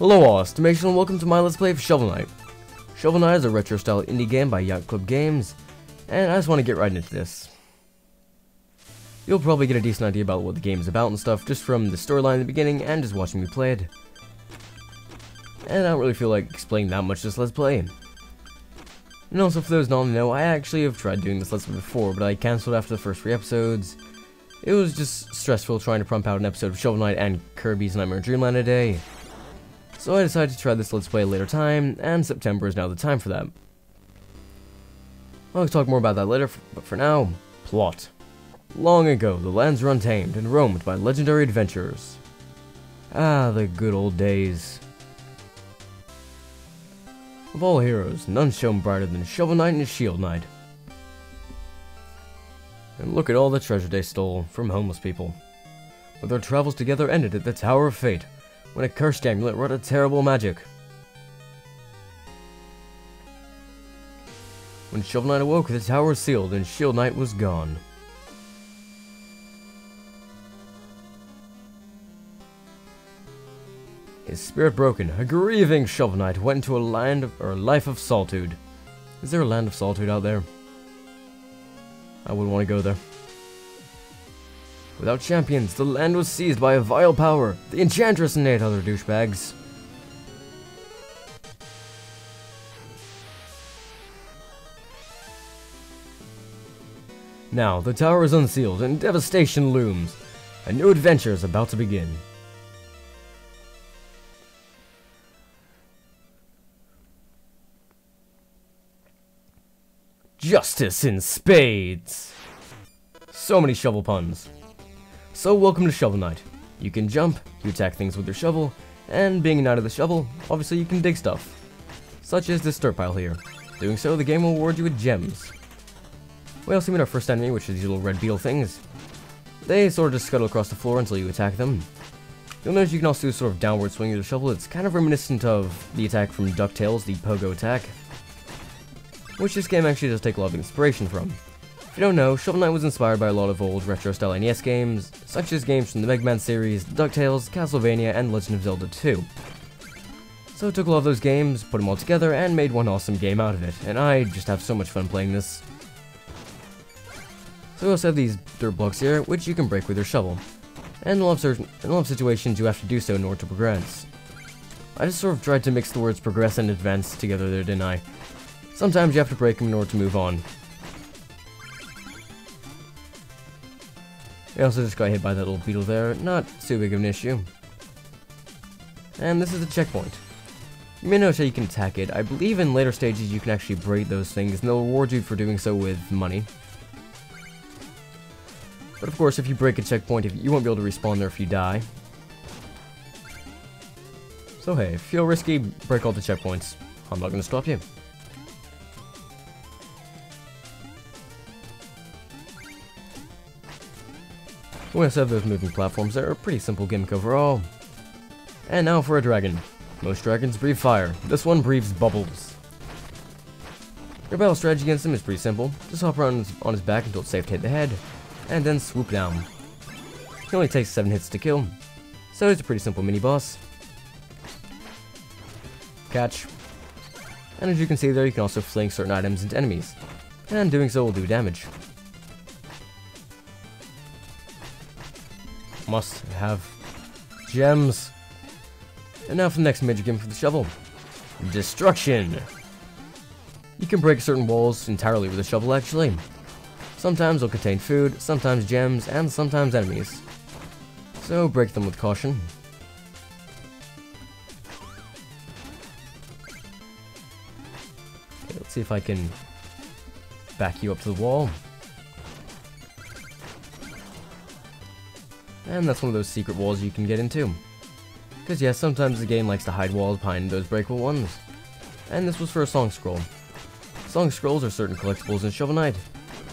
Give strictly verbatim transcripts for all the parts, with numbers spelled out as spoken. Hello all, it's Tomation and welcome to my Let's Play of Shovel Knight. Shovel Knight is a retro-style indie game by Yacht Club Games, and I just want to get right into this. You'll probably get a decent idea about what the game is about and stuff just from the storyline in the beginning and just watching me play it. And I don't really feel like explaining that much this Let's Play. And also, for those not to know, I actually have tried doing this Let's Play before, but I cancelled after the first three episodes. It was just stressful trying to pump out an episode of Shovel Knight and Kirby's Nightmare in Dreamland a day. So I decided to try this Let's Play at a later time, and September is now the time for that. I'll talk more about that later, but for now, plot. Long ago, the lands were untamed and roamed by legendary adventurers. Ah, the good old days. Of all heroes, none shone brighter than Shovel Knight and Shield Knight. And look at all the treasure they stole from homeless people. But their travels together ended at the Tower of Fate, when a cursed amulet wrought a terrible magic. When Shovel Knight awoke, the tower was sealed and Shield Knight was gone. His spirit broken, a grieving Shovel Knight went into a land of, or a life of solitude. Is there a land of solitude out there? I wouldn't want to go there. Without champions, the land was seized by a vile power, the Enchantress, and eight other douchebags. Now, the tower is unsealed and devastation looms. A new adventure is about to begin. Justice in spades! So many shovel puns. So welcome to Shovel Knight. You can jump, you attack things with your shovel, and being a knight of the shovel, obviously you can dig stuff. Such as this dirt pile here. Doing so, the game will reward you with gems. We also meet our first enemy, which is these little red beetle things. They sort of just scuttle across the floor until you attack them. You'll notice you can also do sort of downward swing with the shovel. It's kind of reminiscent of the attack from DuckTales, the pogo attack, which this game actually does take a lot of inspiration from. If you don't know, Shovel Knight was inspired by a lot of old retro-style N E S games, such as games from the Mega Man series, DuckTales, Castlevania, and Legend of Zelda two. So I took a lot of those games, put them all together, and made one awesome game out of it, and I just have so much fun playing this. So we also have these dirt blocks here, which you can break with your shovel, and in a lot of situations you have to do so in order to progress. I just sort of tried to mix the words progress and advance together there, didn't I? Sometimes you have to break them in order to move on. I also just got hit by that little beetle there, not too big of an issue. And this is the checkpoint. You may notice how you can attack it. I believe in later stages you can actually break those things, and they'll reward you for doing so with money. But of course, if you break a checkpoint, you won't be able to respawn there if you die. So hey, if you feel risky, break all the checkpoints. I'm not going to stop you. We also have those moving platforms that are a pretty simple gimmick overall. And now for a dragon. Most dragons breathe fire. This one breathes bubbles. Your battle strategy against him is pretty simple. Just hop around on his back until it's safe to hit the head, and then swoop down. It only takes seven hits to kill, so it's a pretty simple mini-boss. Catch. And as you can see there, you can also fling certain items into enemies, and doing so will do damage. Must have gems. And now for the next major game for the shovel. Destruction. You can break certain walls entirely with a shovel actually. Sometimes they'll contain food, sometimes gems, and sometimes enemies. So break them with caution. Okay, let's see if I can back you up to the wall. And that's one of those secret walls you can get into. Because yeah, sometimes the game likes to hide walls behind those breakable ones. And this was for a song scroll. Song scrolls are certain collectibles in Shovel Knight.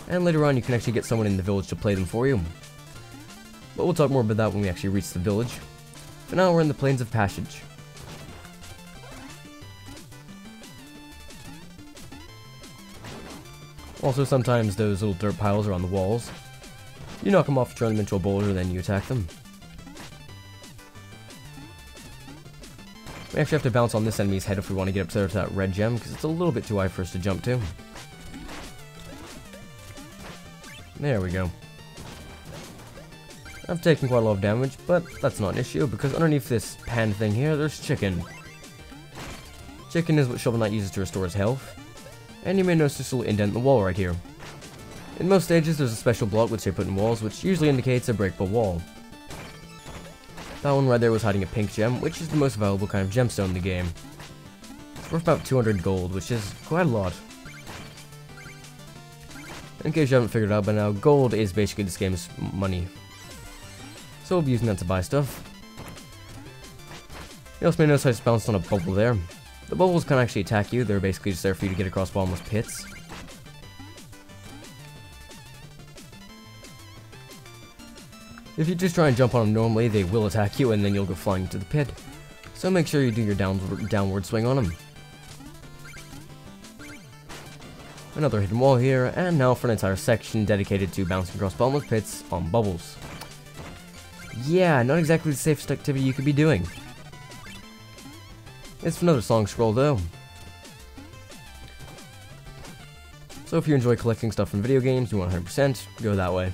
And later on you can actually get someone in the village to play them for you. But we'll talk more about that when we actually reach the village. For now we're in the Plains of Passage. Also sometimes those little dirt piles are on the walls. You knock them off, turn them into a boulder, and then you attack them. We actually have to bounce on this enemy's head if we want to get up there to that red gem, because it's a little bit too high for us to jump to. There we go. I've taken quite a lot of damage, but that's not an issue, because underneath this pan thing here, there's chicken. Chicken is what Shovel Knight uses to restore his health. And you may notice this little indent in the wall right here. In most stages, there's a special block which they put in walls, which usually indicates a breakable wall. That one right there was hiding a pink gem, which is the most valuable kind of gemstone in the game. It's worth about two hundred gold, which is quite a lot. In case you haven't figured it out by now, gold is basically this game's money. So we'll be using that to buy stuff. You also may notice I just bounced on a bubble there. The bubbles can't actually attack you, they're basically just there for you to get across bottomless pits. If you just try and jump on them normally, they will attack you and then you'll go flying into the pit. So make sure you do your downward, downward swing on them. Another hidden wall here, and now for an entire section dedicated to bouncing across bottomless pits on bubbles. Yeah, not exactly the safest activity you could be doing. It's another song scroll though. So if you enjoy collecting stuff from video games, you want one hundred percent, go that way.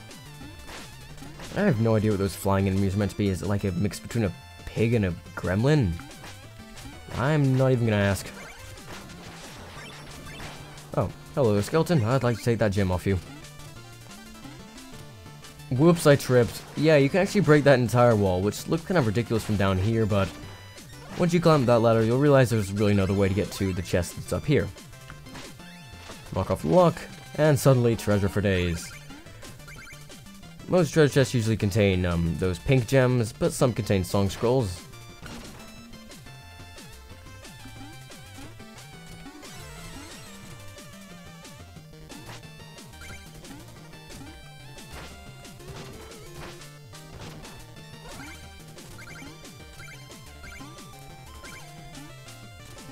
I have no idea what those flying enemies are meant to be. Is it like a mix between a pig and a gremlin? I'm not even gonna ask. Oh, hello skeleton, I'd like to take that gem off you. Whoops, I tripped. Yeah, you can actually break that entire wall, which looked kind of ridiculous from down here, but once you climb that ladder, you'll realize there's really no other way to get to the chest that's up here. Knock off the lock, and suddenly treasure for days. Most treasure chests usually contain um, those pink gems, but some contain song scrolls.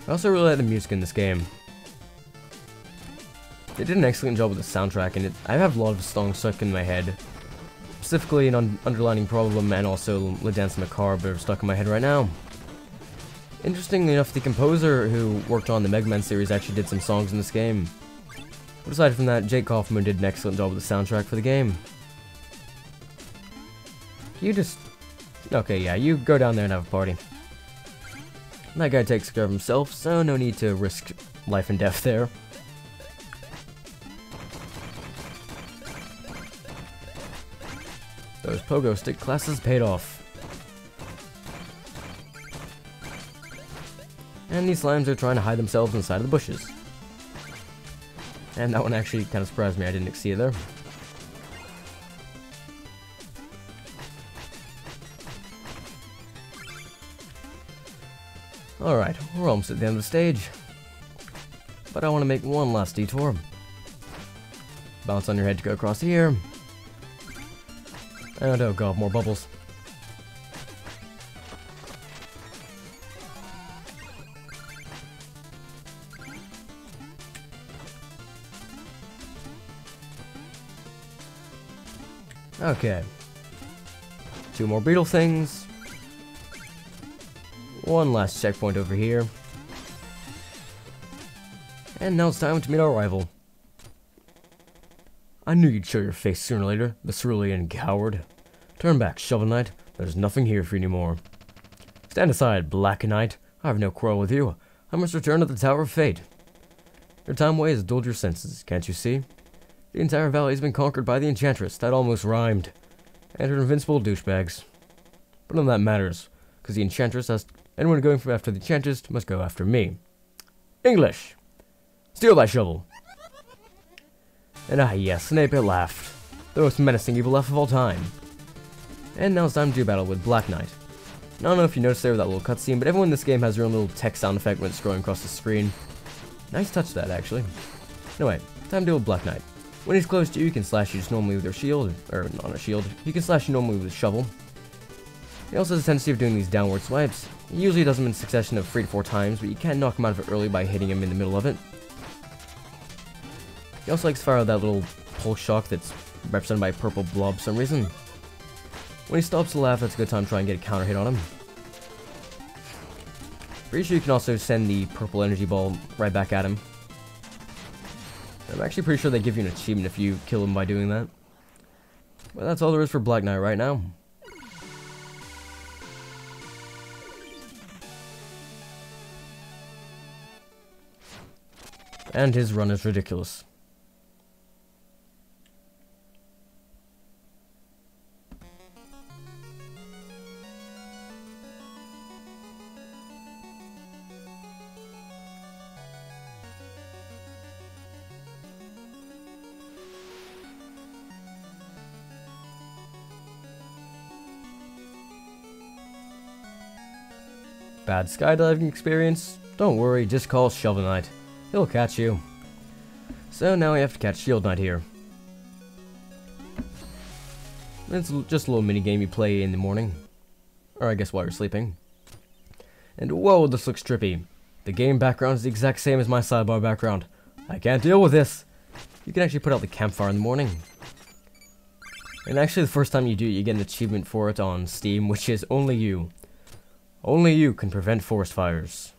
I also really like the music in this game. They did an excellent job with the soundtrack, and it, I have a lot of songs stuck in my head. Specifically, An Underlining Problem and also La Dance Macabre are stuck in my head right now. Interestingly enough, the composer who worked on the Mega Man series actually did some songs in this game. But aside from that, Jake Kaufman did an excellent job with the soundtrack for the game. You just... Okay, yeah, you go down there and have a party. That guy takes care of himself, so no need to risk life and death there. Those pogo stick classes paid off. And these slimes are trying to hide themselves inside of the bushes. And that one actually kind of surprised me, I didn't see it there. Alright, we're almost at the end of the stage. But I want to make one last detour. Bounce on your head to go across here. And oh god, more bubbles. Okay. Two more beetle things. One last checkpoint over here. And now it's time to meet our rival. I knew you'd show your face sooner or later, the Cerulean coward. Turn back, Shovel Knight. There's nothing here for you anymore. Stand aside, Black Knight. I have no quarrel with you. I must return to the Tower of Fate. Your time away has dulled your senses, can't you see? The entire valley has been conquered by the Enchantress. That almost rhymed. And her invincible douchebags. But none of that matters, because the Enchantress has... Anyone going from after the Enchantress must go after me. English! Steal thy shovel! And ah yes, Snape it laughed. The most menacing evil laugh of all time. And now it's time to do battle with Black Knight. Now, I don't know if you noticed there with that little cutscene, but everyone in this game has their own little text sound effect when it's scrolling across the screen. Nice touch that, actually. Anyway, time to deal with Black Knight. When he's close to you, you can slash you just normally with your shield, or not a shield, you can slash you normally with a shovel. He also has a tendency of doing these downward swipes. He usually does them in succession of three to four times, but you can knock him out of it early by hitting him in the middle of it. He also likes to fire out that little pulse shock that's represented by a purple blob for some reason. When he stops to laugh, that's a good time to try and get a counter hit on him. Pretty sure you can also send the purple energy ball right back at him. I'm actually pretty sure they give you an achievement if you kill him by doing that. Well, that's all there is for Black Knight right now. And his run is ridiculous. Bad skydiving experience? Don't worry, just call Shovel Knight. He'll catch you. So now we have to catch Shield Knight here. It's just a little mini-game you play in the morning. Or I guess while you're sleeping. And whoa, this looks trippy. The game background is the exact same as my sidebar background. I can't deal with this! You can actually put out the campfire in the morning. And actually the first time you do it, you get an achievement for it on Steam, which is only you. Only you can prevent forest fires.